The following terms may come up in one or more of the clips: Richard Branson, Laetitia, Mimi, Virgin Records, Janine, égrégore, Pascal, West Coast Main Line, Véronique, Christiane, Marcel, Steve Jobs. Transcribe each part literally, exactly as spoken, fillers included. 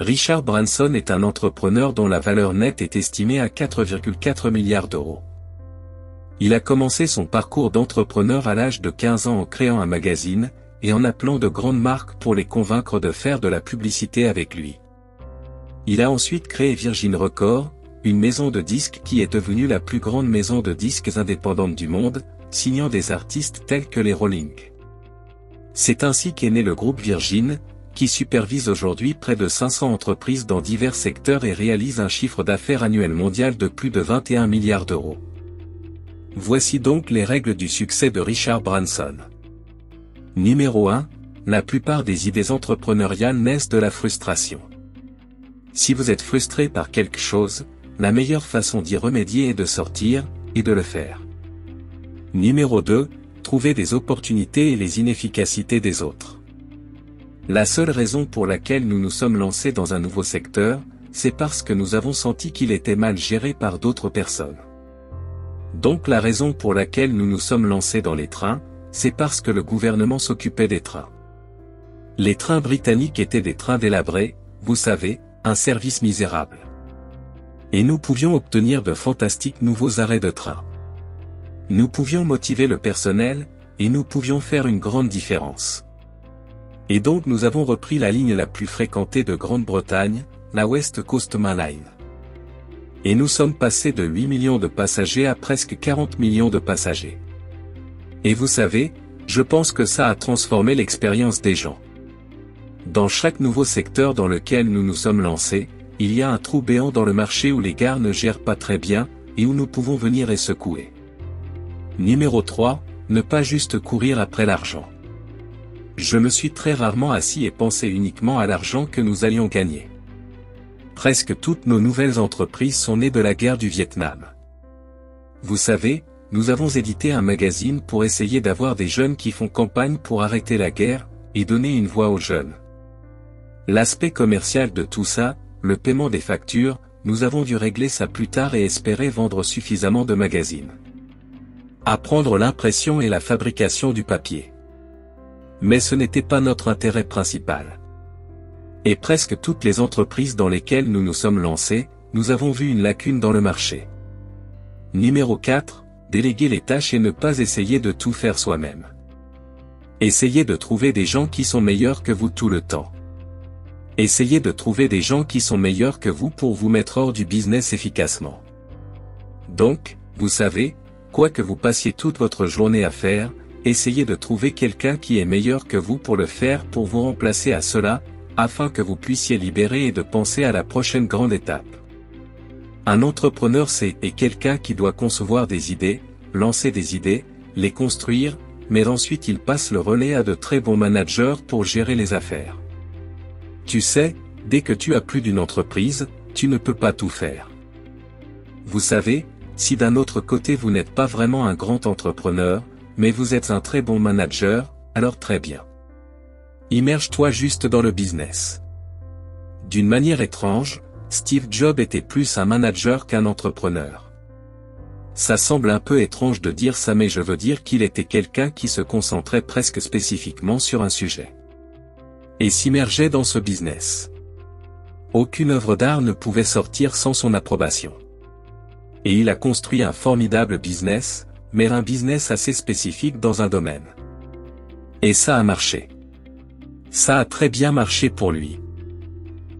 Richard Branson est un entrepreneur dont la valeur nette est estimée à quatre virgule quatre milliards d'euros. Il a commencé son parcours d'entrepreneur à l'âge de quinze ans en créant un magazine, et en appelant de grandes marques pour les convaincre de faire de la publicité avec lui. Il a ensuite créé Virgin Records, une maison de disques qui est devenue la plus grande maison de disques indépendante du monde, signant des artistes tels que les Rolling. C'est ainsi qu'est né le groupe Virgin, qui supervise aujourd'hui près de cinq cents entreprises dans divers secteurs et réalise un chiffre d'affaires annuel mondial de plus de vingt et un milliards d'euros. Voici donc les règles du succès de Richard Branson. Numéro un. La plupart des idées entrepreneuriales naissent de la frustration. Si vous êtes frustré par quelque chose, la meilleure façon d'y remédier est de sortir, et de le faire. Numéro deux. Trouver des opportunités et les inefficacités des autres. La seule raison pour laquelle nous nous sommes lancés dans un nouveau secteur, c'est parce que nous avons senti qu'il était mal géré par d'autres personnes. Donc la raison pour laquelle nous nous sommes lancés dans les trains, c'est parce que le gouvernement s'occupait des trains. Les trains britanniques étaient des trains délabrés, vous savez, un service misérable. Et nous pouvions obtenir de fantastiques nouveaux arrêts de train. Nous pouvions motiver le personnel, et nous pouvions faire une grande différence. Et donc nous avons repris la ligne la plus fréquentée de Grande-Bretagne, la West Coast Main Line. Et nous sommes passés de huit millions de passagers à presque quarante millions de passagers. Et vous savez, je pense que ça a transformé l'expérience des gens. Dans chaque nouveau secteur dans lequel nous nous sommes lancés, il y a un trou béant dans le marché où les gares ne gèrent pas très bien, et où nous pouvons venir et secouer. Numéro trois, ne pas juste courir après l'argent. Je me suis très rarement assis et pensé uniquement à l'argent que nous allions gagner. Presque toutes nos nouvelles entreprises sont nées de la guerre du Vietnam. Vous savez, nous avons édité un magazine pour essayer d'avoir des jeunes qui font campagne pour arrêter la guerre, et donner une voix aux jeunes. L'aspect commercial de tout ça, le paiement des factures, nous avons dû régler ça plus tard et espérer vendre suffisamment de magazines. Apprendre l'impression et la fabrication du papier. Mais ce n'était pas notre intérêt principal. Et presque toutes les entreprises dans lesquelles nous nous sommes lancés, nous avons vu une lacune dans le marché. Numéro quatre. Déléguer les tâches et ne pas essayer de tout faire soi-même. Essayez de trouver des gens qui sont meilleurs que vous tout le temps. Essayez de trouver des gens qui sont meilleurs que vous pour vous mettre hors du business efficacement. Donc, vous savez, quoi que vous passiez toute votre journée à faire, essayez de trouver quelqu'un qui est meilleur que vous pour le faire pour vous remplacer à cela, afin que vous puissiez libérer et de penser à la prochaine grande étape. Un entrepreneur c'est et quelqu'un qui doit concevoir des idées, lancer des idées, les construire, mais ensuite il passe le relais à de très bons managers pour gérer les affaires. Tu sais, dès que tu as plus d'une entreprise, tu ne peux pas tout faire. Vous savez, si d'un autre côté vous n'êtes pas vraiment un grand entrepreneur, mais vous êtes un très bon manager, alors très bien. Immerge-toi juste dans le business. D'une manière étrange, Steve Jobs était plus un manager qu'un entrepreneur. Ça semble un peu étrange de dire ça mais je veux dire qu'il était quelqu'un qui se concentrait presque spécifiquement sur un sujet. Et s'immergeait dans ce business. Aucune œuvre d'art ne pouvait sortir sans son approbation. Et il a construit un formidable business, mais un business assez spécifique dans un domaine. Et ça a marché. Ça a très bien marché pour lui.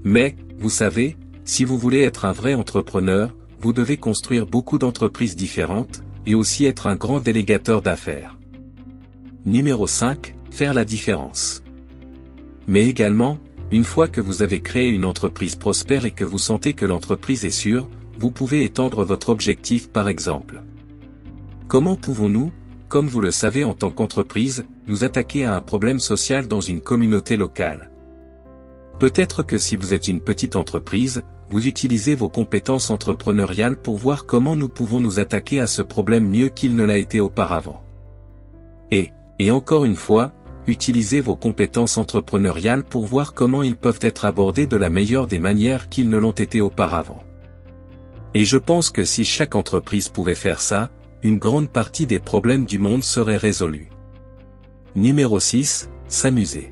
Mais, vous savez, si vous voulez être un vrai entrepreneur, vous devez construire beaucoup d'entreprises différentes, et aussi être un grand délégateur d'affaires. Numéro cinq, faire la différence. Mais également, une fois que vous avez créé une entreprise prospère et que vous sentez que l'entreprise est sûre, vous pouvez étendre votre objectif par exemple. Comment pouvons-nous, comme vous le savez en tant qu'entreprise, nous attaquer à un problème social dans une communauté locale? Peut-être que si vous êtes une petite entreprise, vous utilisez vos compétences entrepreneuriales pour voir comment nous pouvons nous attaquer à ce problème mieux qu'il ne l'a été auparavant. Et, et encore une fois, utilisez vos compétences entrepreneuriales pour voir comment ils peuvent être abordés de la meilleure des manières qu'ils ne l'ont été auparavant. Et je pense que si chaque entreprise pouvait faire ça, une grande partie des problèmes du monde serait résolue. Numéro six, s'amuser.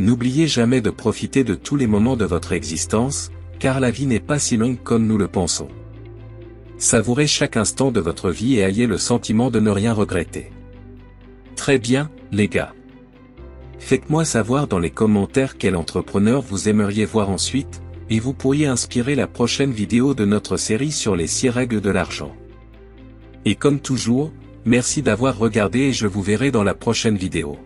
N'oubliez jamais de profiter de tous les moments de votre existence, car la vie n'est pas si longue comme nous le pensons. Savourez chaque instant de votre vie et ayez le sentiment de ne rien regretter. Très bien, les gars. Faites-moi savoir dans les commentaires quel entrepreneur vous aimeriez voir ensuite, et vous pourriez inspirer la prochaine vidéo de notre série sur les six règles de l'argent. Et comme toujours, merci d'avoir regardé et je vous verrai dans la prochaine vidéo.